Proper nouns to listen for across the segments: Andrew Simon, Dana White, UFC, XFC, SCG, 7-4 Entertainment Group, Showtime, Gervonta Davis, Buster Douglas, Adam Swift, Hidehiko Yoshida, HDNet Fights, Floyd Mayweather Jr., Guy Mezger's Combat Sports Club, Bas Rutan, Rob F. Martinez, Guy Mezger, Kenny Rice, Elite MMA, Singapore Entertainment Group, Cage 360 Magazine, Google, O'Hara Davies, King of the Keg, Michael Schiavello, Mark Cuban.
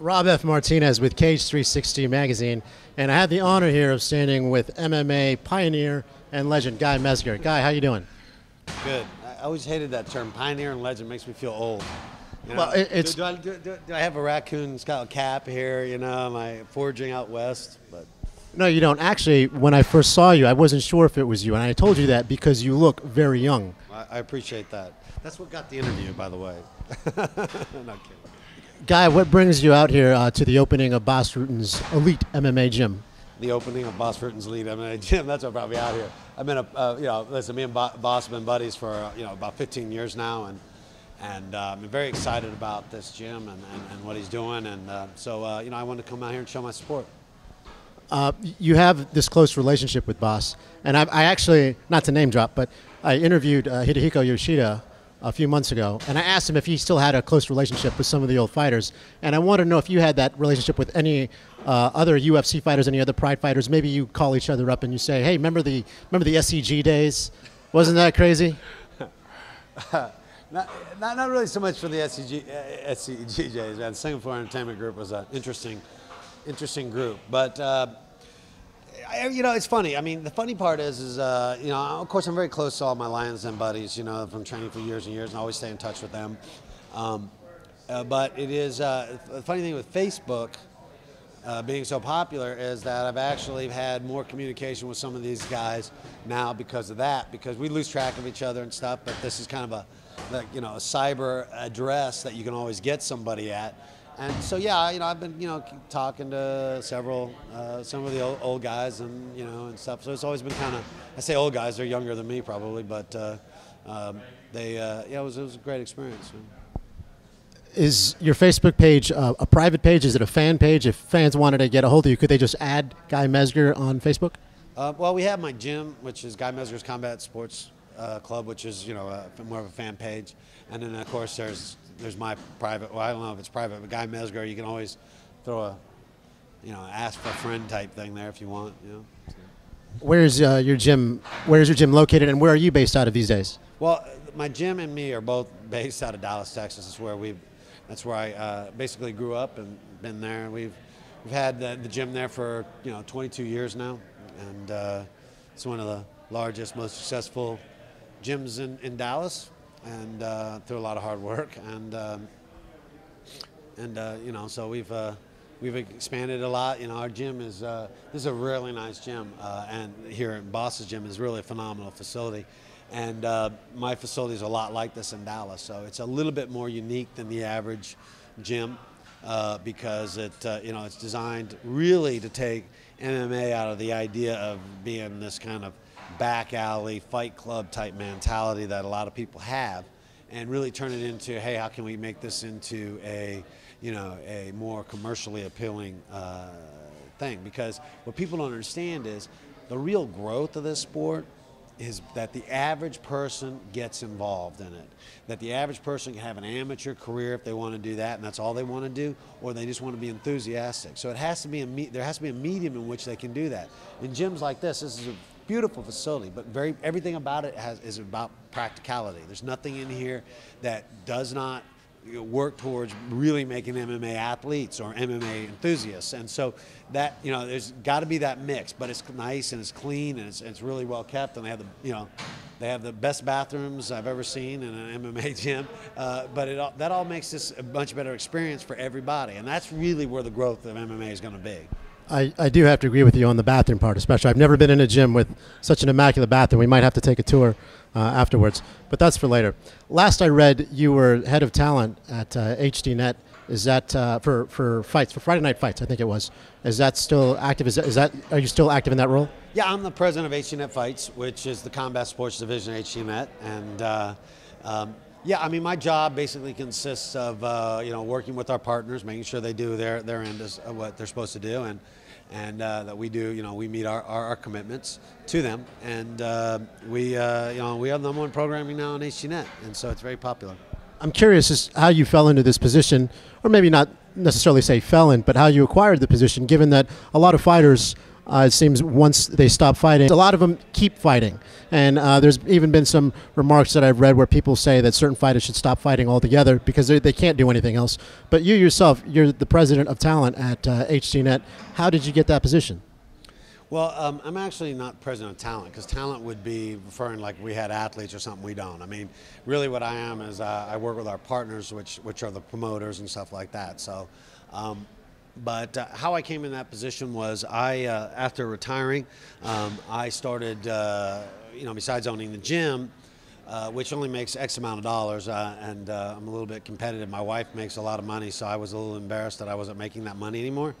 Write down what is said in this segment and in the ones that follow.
Rob F. Martinez with Cage 360 Magazine, and I have the honor here of standing with MMA pioneer and legend Guy Mezger. Guy, how you doing? Good. I always hated that term, pioneer and legend. Makes me feel old. You know, well, it's. Do I have a raccoon scout cap here? You know, am I foraging out west? But no, you don't. Actually, when I first saw you, I wasn't sure if it was you, and I told you that because you look very young. I appreciate that. That's what got the interview, by the way. Not kidding. Guy, what brings you out here to the opening of Bas Rutan's Elite MMA Gym? The opening of Bas Rutan's Elite MMA Gym. That's what brought me out here. I've been, you know, listen, me and Bas have been buddies for, you know, about 15 years now, and I'm very excited about this gym and what he's doing, and so you know, I wanted to come out here and show my support. You have this close relationship with Bas, and I actually, not to name drop, but I interviewed Hidehiko Yoshida a few months ago, and I asked him if he still had a close relationship with some of the old fighters, and I wanted to know if you had that relationship with any other UFC fighters, any other Pride fighters. Maybe you call each other up and you say, hey, remember the SCG days? Wasn't that crazy? Not really so much for the SCG days, man. The Singapore Entertainment Group was an interesting group, but you know, it's funny. I mean, the funny part is you know, of course, I'm very close to all my Lions Den buddies, you know, from training for years and years, and always stay in touch with them. But it is the funny thing with Facebook being so popular is that I've actually had more communication with some of these guys now because of that, because we lose track of each other and stuff. But this is kind of a, like, you know, a cyber address that you can always get somebody at. And so, yeah, you know, I've been, you know, talking to some of the old guys and, you know, and stuff. So it's always been kind of, I say old guys, they're younger than me probably, but yeah, it was a great experience. Is your Facebook page a private page? Is it a fan page? If fans wanted to get a hold of you, could they just add Guy Mezger on Facebook? Well, we have my gym, which is Guy Mezger's Combat Sports Club, which is, you know, more of a fan page. And then, of course, there's my private, well, I don't know if it's private, but Guy Mezger, you can always throw a, you know, ask for a friend type thing there if you want, you know. So. Where is your gym located, and where are you based out of these days? Well, my gym and me are both based out of Dallas, Texas. That's where I basically grew up and been there. We've had the gym there for, you know, 22 years now, and it's one of the largest, most successful gyms in Dallas. And through a lot of hard work, and you know, so we've expanded a lot. You know, our gym is this is a really nice gym, and here in Bas's gym is really a phenomenal facility, and my facility is a lot like this in Dallas, so it's a little bit more unique than the average gym because it you know, it's designed really to take MMA out of the idea of being this kind of back alley fight club type mentality that a lot of people have, and really turn it into, hey, how can we make this into a, you know, a more commercially appealing thing? Because what people don't understand is the real growth of this sport is that the average person gets involved in it, that the average person can have an amateur career if they want to do that, and that's all they want to do, or they just want to be enthusiastic. So it has to be there has to be a medium in which they can do that. In gyms like this is a beautiful facility, but everything about it is about practicality. There's nothing in here that does not work towards really making MMA athletes or MMA enthusiasts. And so that, you know, there's got to be that mix, but it's nice and it's clean and it's really well kept, and they have the, you know, they have the best bathrooms I've ever seen in an MMA gym. But that all makes this a much better experience for everybody, and that's really where the growth of MMA is going to be. I do have to agree with you on the bathroom part, especially. I've never been in a gym with such an immaculate bathroom. We might have to take a tour afterwards, but that's for later. Last I read, you were head of talent at HDNet. Is that for fights, for Friday Night Fights, I think it was. Is that still active? Are you still active in that role? Yeah, I'm the president of HDNet Fights, which is the combat sports division at HDNet, and yeah, I mean, my job basically consists of you know, working with our partners, making sure they do their end is what they're supposed to do, and that we do, you know, we meet our commitments to them, and you know, we have number one programming now on HDNet, and so it's very popular. I'm curious as how you fell into this position, or maybe not necessarily say fell in, but how you acquired the position, given that a lot of fighters It seems once they stop fighting, a lot of them keep fighting. And there's even been some remarks that I've read where people say that certain fighters should stop fighting altogether because they can't do anything else. But you yourself, you're the president of talent at HDNet. How did you get that position? Well, I'm actually not president of talent, because talent would be referring like we had athletes or something. We don't. I mean, really what I am is I work with our partners, which are the promoters and stuff like that. So, but how I came in that position was I, after retiring, I started, you know, besides owning the gym, which only makes X amount of dollars, and I'm a little bit competitive. My wife makes a lot of money, so I was a little embarrassed that I wasn't making that money anymore.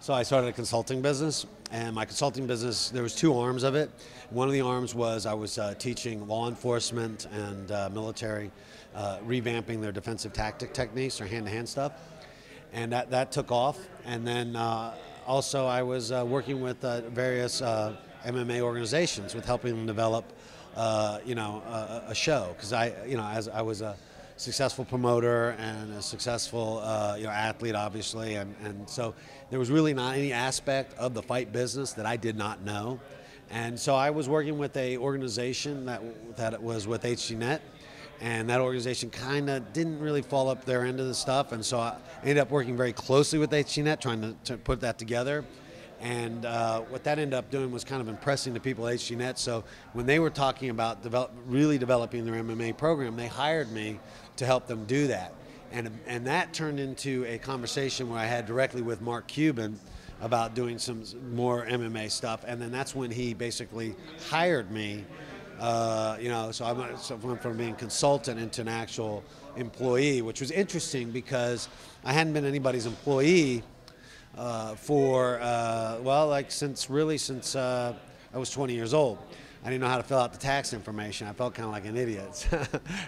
So I started a consulting business, and my consulting business, there was two arms of it. One of the arms was I was teaching law enforcement and military, revamping their defensive tactic techniques or hand-to-hand stuff, and that took off. And then also I was working with various MMA organizations with helping them develop you know, a show, because I, you know, as I was a successful promoter and a successful, you know, athlete, obviously, and so there was really not any aspect of the fight business that I did not know, and so I was working with a organization that was with HDNet, and that organization kind of didn't really follow up their end of the stuff, and so I ended up working very closely with HDNet, trying to put that together. And what that ended up doing was kind of impressing the people at HDNet. So when they were talking about really developing their MMA program, they hired me to help them do that. And that turned into a conversation where I had directly with Mark Cuban about doing some more MMA stuff. And then that's when he basically hired me. You know, so I went from being consultant into an actual employee, which was interesting because I hadn't been anybody's employee for, well, like since I was 20 years old. I didn't know how to fill out the tax information. I felt kind of like an idiot.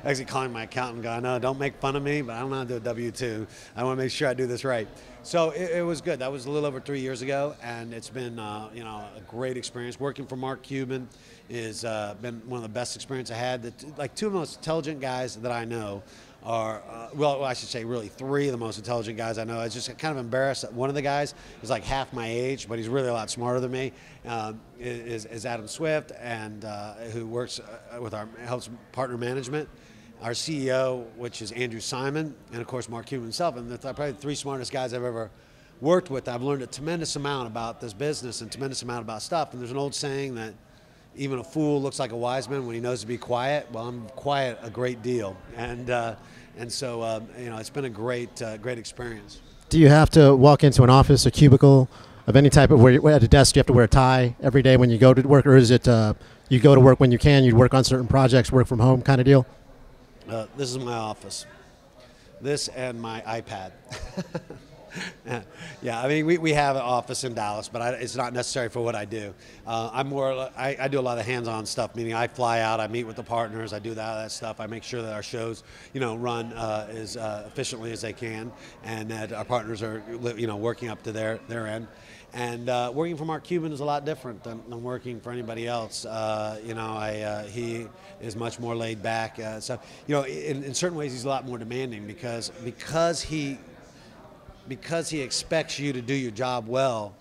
Actually calling my accountant, going, no, don't make fun of me, but I don't know how to do a W-2. I want to make sure I do this right. So it was good. That was a little over 3 years ago, and it's been, you know, a great experience. Working for Mark Cuban has been one of the best experiences I had. Like two of the most intelligent guys that I know are, well, I should say really three of the most intelligent guys I know. I was just kind of embarrassed that one of the guys is like half my age, but he's really a lot smarter than me, is Adam Swift, and who works with our, helps partner management. Our CEO, which is Andrew Simon, and of course Mark Cuban himself, and they're probably the three smartest guys I've ever worked with. I've learned a tremendous amount about this business and a tremendous amount about stuff, and there's an old saying that even a fool looks like a wise man when he knows to be quiet. Well, I'm quiet a great deal, and so you know, it's been a great, great experience. Do you have to walk into an office, a cubicle of any type, of where you're at a desk? You have to wear a tie every day when you go to work, or is it you go to work when you can? You work on certain projects, work from home kind of deal. This is my office. This and my iPad. Yeah, I mean, we have an office in Dallas, but it's not necessary for what I do. I'm more, I do a lot of hands-on stuff, meaning I fly out, I meet with the partners, I do that stuff. I make sure that our shows, you know, run as efficiently as they can, and that our partners are, you know, working up to their end. And working for Mark Cuban is a lot different than working for anybody else. You know, he is much more laid back. So, you know, in certain ways, he's a lot more demanding because he expects you to do your job well.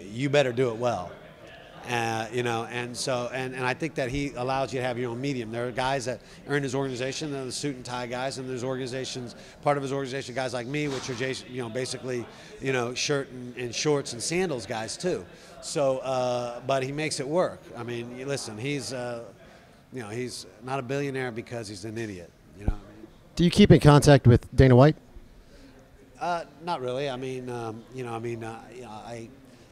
You better do it well, you know. And so, and I think that he allows you to have your own medium. There are guys that are in his organization, they're the suit and tie guys, and there's organizations, part of his organization, guys like me, which are, you know, basically, you know, shirt and shorts and sandals guys too. So, but he makes it work. I mean, listen, he's, you know, he's not a billionaire because he's an idiot. You know. Do you keep in contact with Dana White? Not really. I mean, you know, I mean, I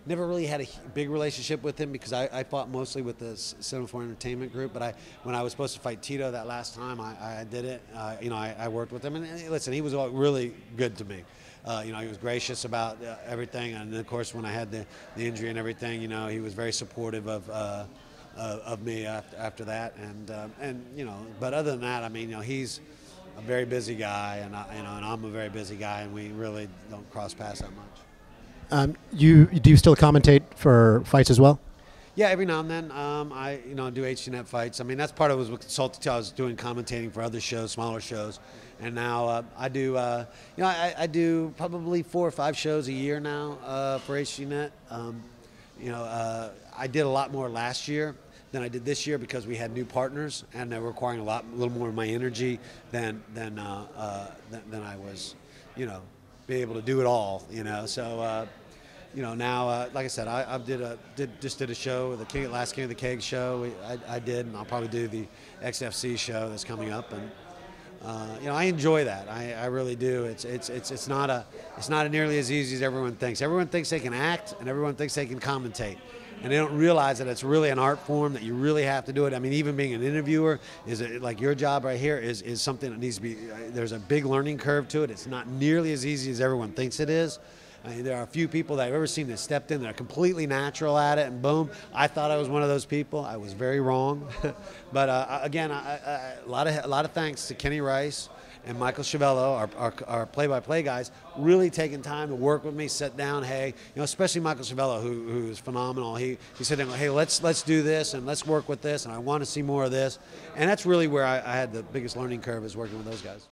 never really had a big relationship with him because I fought mostly with the 7-4 Entertainment Group. But when I was supposed to fight Tito that last time, I did it. You know, I worked with him. And listen, he was really good to me. You know, he was gracious about everything. And of course, when I had the injury and everything, you know, he was very supportive of me after that. And you know, but other than that, I mean, you know, he's a very busy guy, and you know, and I'm a very busy guy, and we really don't cross paths that much. Do you still commentate for fights as well? Yeah, every now and then. I, you know, do HDNet Fights. I mean, that's part of it was consulting. I was doing commentating for other shows, smaller shows, and now I do. You know, I do probably 4 or 5 shows a year now for HDNet. You know, I did a lot more last year than I did this year because we had new partners and they were requiring a little more of my energy than I was, you know, being able to do it all, you know. So, you know, now, like I said, I just did a show, the last King of the Keg show. And I'll probably do the XFC show that's coming up, and you know, I enjoy that. I really do. It's not nearly as easy as everyone thinks. Everyone thinks they can act, and everyone thinks they can commentate. And they don't realize that it's really an art form, that you really have to do it. I mean, even being an interviewer, like your job right here, is something that needs to be, there's a big learning curve to it. It's not nearly as easy as everyone thinks it is. I mean, there are a few people that I've ever seen that stepped in that are completely natural at it, and boom, I thought I was one of those people. I was very wrong. But again, a lot of thanks to Kenny Rice and Michael Schiavello, our play-by-play guys, really taking time to work with me, sit down, hey, you know, especially Michael Schiavello, who is phenomenal. He said, hey, let's do this, and let's work with this, and I want to see more of this. And that's really where I had the biggest learning curve, is working with those guys.